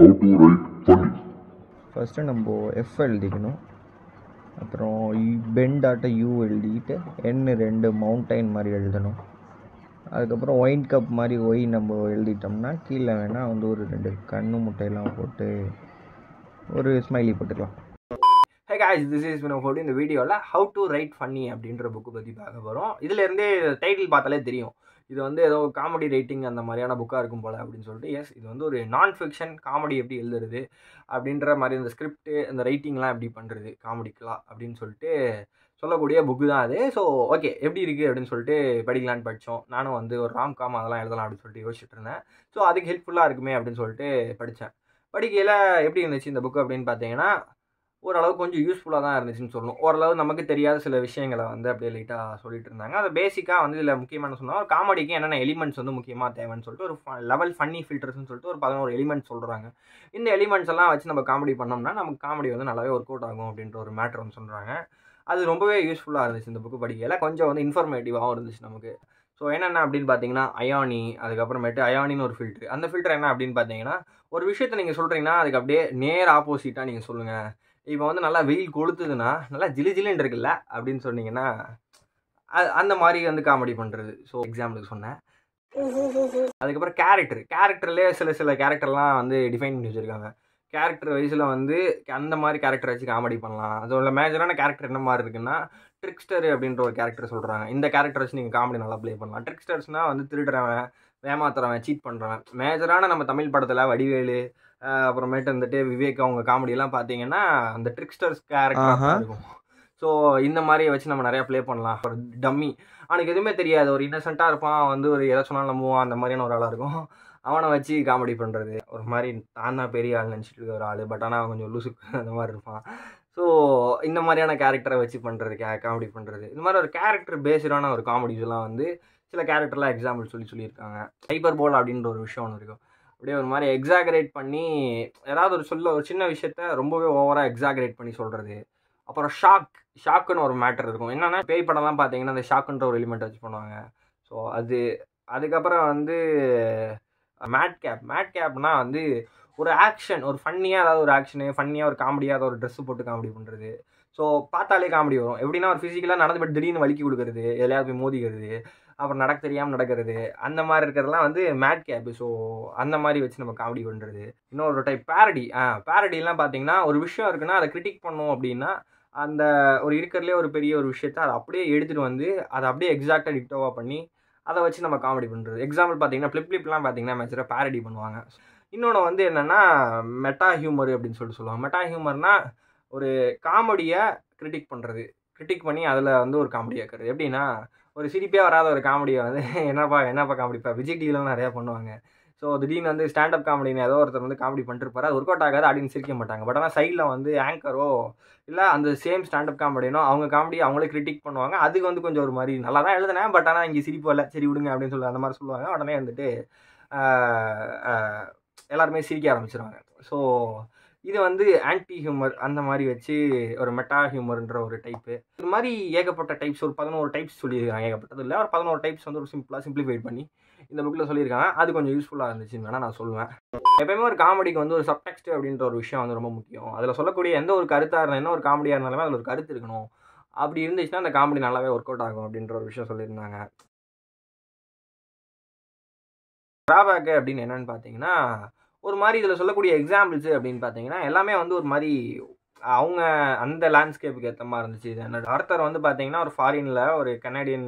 How to write funny. First நம்ம F எழுதிக்கணும். அப்புறம் bend ஆட்ட U எழுதிட்டு N ரெண்டு மவுண்டைன் மாதிரி எழுதணும். அதுக்கப்புறம் ஒயின் கப் மாதிரி ஒய் நம்ம எழுதிட்டோம்னா கீழே வேணால் வந்து ஒரு ரெண்டு கண்ணு முட்டையெல்லாம் போட்டு ஒரு ஸ்மைலி போட்டுக்கலாம். Hey guys, this is Vinod. இந்த வீடியோவில் How to Write Funny அப்படின்ற புக்கு பற்றி பார்க்க போகிறோம். இதுலேருந்தே டைட்டில் பார்த்தாலே தெரியும் இது வந்து ஏதோ காமெடி ரைட்டிங் அந்த மாதிரியான புக்காக இருக்கும் போல் அப்படின்னு சொல்லிட்டு எஸ் இது வந்து ஒரு நான் ஃபிக்ஷன் காமெடி எப்படி எழுதுறது அப்படின்ற மாதிரி இந்த ஸ்கிரிப்ட் இந்த ரைட்டிங்லாம் எப்படி பண்ணுறது காமெடிக்கெலாம் அப்படின்னு சொல்லிட்டு சொல்லக்கூடிய புக்கு தான் அது. ஸோ ஓகே எப்படி இருக்குது அப்படின்னு சொல்லிட்டு படிக்கலான்னு படித்தோம். நானும் வந்து ஒரு ராம்காம் அதெல்லாம் எழுதலாம் அப்படின்னு சொல்லிட்டு யோசிச்சுட்டு இருந்தேன். ஸோ அதுக்கு ஹெல்ப்ஃபுல்லாக இருக்குமே அப்படின்னு சொல்லிட்டு படித்தேன். படிக்கையில் எப்படி இருந்துச்சு இந்த புக்கு அப்படின்னு பார்த்தீங்கன்னா ஓரளவு கொஞ்சம் யூஸ்ஃபுல்லாக தான் இருந்துச்சுன்னு சொல்லணும். ஓரளவு நமக்கு தெரியாத சில விஷயங்களை வந்து அப்படியே லைட்டாக சொல்லிட்டு இருந்தாங்க. அது பேசிக்காக வந்து இதில் முக்கியமான சொன்னால் காமெடிக்கு என்னென்ன எலிமெண்ட்ஸ் வந்து முக்கியமாக தேவைன்னு சொல்லிட்டு ஒரு லெவல் ஃபன்னி ஃபில்டர்ஸ்ன்னு சொல்லிட்டு ஒரு 11 எலிமெண்ட்ஸ் சொல்கிறாங்க. இந்த எலிமெண்ட்ஸ் எல்லாம் வச்சு நம்ம காமெடி பண்ணோம்னா நமக்கு காமெடி வந்து நல்லாவே ஒர்க் அவுட் ஆகும் அப்படின்ற ஒரு மேட்டர் வந்து சொல்கிறாங்க. அது ரொம்பவே யூஸ்ஃபுல்லாக இருந்துச்சு இந்த புக்கு படிக்கையில். கொஞ்சம் வந்து இன்ஃபர்மேட்டிவாகவும் இருந்துச்சு நமக்கு. ஸோ என்னென்ன அப்படின்னு பார்த்தீங்கன்னா அயானி, அதுக்கப்புறமேட்டு அயானின்னு ஒரு ஃபில்ட்ரு. அந்த ஃபில்டர் என்ன அப்படின்னு பார்த்தீங்கன்னா ஒரு விஷயத்தை நீங்கள் சொல்கிறீங்கன்னா அதுக்கு அப்படியே நேர் ஆப்போசிட்டாக நீங்கள் சொல்லுங்கள். இப்போ வந்து நல்லா வெயில் கொளுத்துதுன்னா நல்லா ஜிலி ஜிலின்னு இருக்குல்ல அப்படின்னு சொன்னீங்கன்னா அந்த மாதிரி வந்து காமெடி பண்ணுறது. ஸோ எக்ஸாம்பிளுக்கு சொன்னேன். அதுக்கப்புறம் கேரக்டர்லேயே சில கேரக்டர்லாம் வந்து டிஃபைன் பண்ணி வச்சுருக்காங்க. கேரக்டர் வயசில் வந்து அந்த மாதிரி கேரக்டர் வச்சு காமெடி பண்ணலாம். அதோட மேஜரான கேரக்டர் என்ன மாதிரி இருக்குன்னா ட்ரிக்ஸ்டர் அப்படின்ற ஒரு கேரக்டர் சொல்கிறாங்க. இந்த கேரக்டர் வச்சு நீங்கள் காமெடி நல்லா ப்ளே பண்ணலாம். ட்ரிக்ஸ்டர்ஸ்னால் வந்து திருடுறவன், ஏமாத்துறவன், சீட் பண்ணுறவன். மேஜரான நம்ம தமிழ் படத்தில் வடிவேலு அப்புறமேட்டு வந்துட்டு விவேக் அவங்க காமெடியெல்லாம் பார்த்தீங்கன்னா அந்த ட்ரிக்ஸ்டர்ஸ் கேரக்டராக இருக்கும். ஸோ இந்த மாதிரி வச்சு நம்ம நிறையா ப்ளே பண்ணலாம். ஒரு டம்மி, அவனுக்கு எதுவுமே தெரியாது, ஒரு இன்னசென்ட்டாக இருப்பான், வந்து ஒரு எதை சொன்னாலும் நம்புவான், அந்த மாதிரியான ஒரு ஆளாக இருக்கும். அவனை வச்சு காமெடி பண்ணுறது. ஒரு மாதிரி நான் தான் பெரிய ஆள் நினச்சிட்டு இருக்க ஒரு ஆள், பட் ஆனால் கொஞ்சம் லூசு அந்த மாதிரி இருப்பான். ஸோ இந்த மாதிரியான கேரக்டரை வச்சு பண்ணுறது காமெடி பண்ணுறது. இந்த மாதிரி ஒரு கேரக்டர் பேஸ்டான ஒரு காமெடிஸ்லாம் வந்து சில கேரக்டர்லாம் எக்ஸாம்பிள் சொல்லியிருக்காங்க. ஹைப்பர் போல் அப்படின்ற ஒரு விஷயம் ஒன்று இருக்கும். அப்படியே ஒரு மாதிரி எக்ஸாகரேட் பண்ணி ஏதாவது ஒரு சின்ன விஷயத்த ரொம்பவே ஓவராக எக்ஸாகரேட் பண்ணி சொல்கிறது. அப்புறம் ஷாக்குன்னு ஒரு மேட்டர் இருக்கும். என்னென்னா பேய் படம்லாம் பார்த்தீங்கன்னா அந்த ஷாக்குன்ற ஒரு எலிமெண்ட் வச்சு பண்ணுவாங்க. ஸோ அதுக்கப்புறம் வந்து மேட் கேப்னா வந்து ஒரு ஆக்ஷன், ஒரு ஃபன்னியாக ஏதாவது ஒரு ஆக்ஷனு, ஃபன்னியாக ஒரு காமெடியாக ஏதாவது ஒரு ட்ரெஸ்ஸு போட்டு காமெடி பண்ணுறது. ஸோ பார்த்தாலே காமெடி வரும். எப்படின்னா ஒரு ஃபிசிக்கலாக நடந்து போய் திடீர்னு வலிக்கி கொடுக்குறது, எதையாவது போய் மோதிக்கிறது, அப்புறம் தெரியாமல் நடக்கிறது, அந்த மாதிரி இருக்கிறதுலாம் வந்து மேட் கேப். ஸோ அந்த மாதிரி வச்சு நம்ம காமெடி பண்ணுறது. இன்னொரு டைப் பேரடிலாம் பார்த்தீங்கன்னா ஒரு விஷயம் இருக்குன்னா அதை கிரிட்டிக் பண்ணோம் அப்படின்னா அந்த ஒரு இருக்கிறதுலே ஒரு பெரிய ஒரு விஷயத்தை அதை அப்படியே எடுத்துகிட்டு வந்து அதை அப்படியே எக்ஸாக்டாக டிட்டோவாக பண்ணி அதை வச்சு நம்ம காமெடி பண்ணுறது. எக்ஸாம்பிள் பார்த்தீங்கன்னா ஃப்ளிப்லாம் பார்த்தீங்கன்னா மேஜராக பேரடி பண்ணுவாங்க. இன்னொன்று வந்து என்னென்னா மெட்டா ஹியூமர் அப்படின்னு சொல்லிட்டு சொல்லுவாங்க. மெட்டா ஹியூமர்னால் ஒரு காமெடியை கிரிட்டிக் பண்ணி அதில் வந்து ஒரு காமெடி ஆக்குறது. எப்படின்னா ஒரு சிரிப்பே வராத ஒரு காமெடியை வந்து என்னப்பா காமெடிப்பா விஜய் டிவிலாம் நிறையா பண்ணுவாங்க. ஸோ திடீர்னு வந்து ஸ்டாண்டப் காமெடின்னு ஏதோ ஒருத்தர் வந்து காமெடி பண்ணிருப்பாரு, அது ஒர்க் அவுட் ஆகாது, அப்படின்னு சிரிக்க மாட்டாங்க. பட் ஆனால் சைடில் வந்து ஆங்கரோ இல்லை அந்த சேம் ஸ்டாண்டப் காமெடினோ அவங்க காமெடி அவங்களே கிரிட்டிக் பண்ணுவாங்க. அதுக்கு வந்து கொஞ்சம் ஒரு மாதிரி நல்லா தான் எழுதுனேன், பட் ஆனால் இங்கே சிரிப்பு இல்லை, சரி விடுங்க அப்படின்னு சொல்லி அந்த மாதிரி சொல்லுவாங்க. உடனே வந்துட்டு எல்லாருமே சிரிக்க ஆரம்பிச்சிருவாங்க. ஸோ இது வந்து ஆன்டி ஹியூமர் அந்த மாதிரி வச்சு ஒரு மெட்டா ஹியூமர்ன்ற ஒரு டைப்பு. இது மாதிரி ஏகப்பட்ட டைப்ஸ் ஒரு 11 டைப்ஸ் சொல்லியிருக்காங்க. ஏகப்பட்டது இல்லை, ஒரு 11 டைப்ஸ் வந்து ஒரு சிம்பிளிஃபை பண்ணி இந்த புக்கில் சொல்லியிருக்காங்க. அது கொஞ்சம் யூஸ்ஃபுல்லாக இருந்துச்சுன்னு வேணால் நான் சொல்லுவேன். எப்பயுமே ஒரு காமெடிக்கு வந்து ஒரு சப்டெக்ஸ்ட் அப்படின்ற ஒரு விஷயம் வந்து ரொம்ப முக்கியம். அதில் சொல்லக்கூடிய எந்த ஒரு கருத்தாக இருந்தாலும், என்ன ஒரு காமெடியாக இருந்தாலுமே அதில் ஒரு கருத்து இருக்கணும். அப்படி இருந்துச்சுன்னா அந்த காமெடி நல்லாவே ஒர்க் அவுட் ஆகும் அப்படின்ற ஒரு விஷயம் சொல்லியிருந்தாங்க. டிராபேக்கு அப்படின்னு என்னென்னு பார்த்தீங்கன்னா ஒரு மாதிரி இதில் சொல்லக்கூடிய எக்ஸாம்பிள்ஸு அப்படின்னு பார்த்தீங்கன்னா எல்லாமே வந்து ஒரு மாதிரி அவங்க அந்த லேண்ட்ஸ்கேப்புக்கு ஏற்ற மாதிரி இருந்துச்சு. இது என்னோட ஆர்த்தர் வந்து பார்த்தீங்கன்னா ஒரு ஃபாரினில் ஒரு கனேடியன்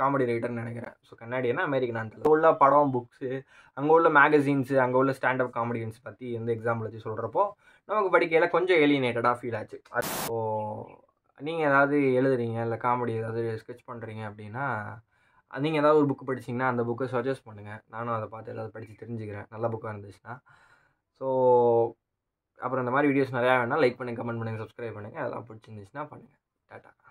காமெடி ரைட்டர்னு நினைக்கிறேன். ஸோ கனேடியனா அமெரிக்கனான்னு தெரியல. உள்ள படம், புக்ஸு, அங்கே உள்ள மேகசீன்ஸு, அங்கே உள்ள ஸ்டாண்டப் காமெடியன்ஸ் பற்றி எந்த எக்ஸாம்பிள் வச்சு சொல்கிறப்போ நமக்கு படிக்கையில் கொஞ்சம் எலினேட்டடாக ஃபீல் ஆச்சு. ஸோ நீங்கள் ஏதாவது எழுதுறீங்க இல்லை காமெடி ஏதாவது ஸ்கெட்ச் பண்ணுறீங்க அப்படின்னா நீங்கள் ஏதாவது ஒரு புக்கு படிச்சிங்கன்னா அந்த புக்கை சஜஸ்ட் பண்ணுங்கள். நானும் அதை பார்த்து ஏதாவது படித்து தெரிஞ்சுக்கிறேன், நல்ல புக்காக இருந்துச்சுன்னா. ஸோ அப்புறம் இந்த மாதிரி வீடியோஸ் நிறையா வேணால் லைக் பண்ணுங்கள், கமெண்ட் பண்ணுங்கள், சப்ஸ்கிரைப் பண்ணுங்கள். அதெல்லாம் பிடிச்சிருந்துச்சுன்னா பண்ணுங்கள். டாட்டா.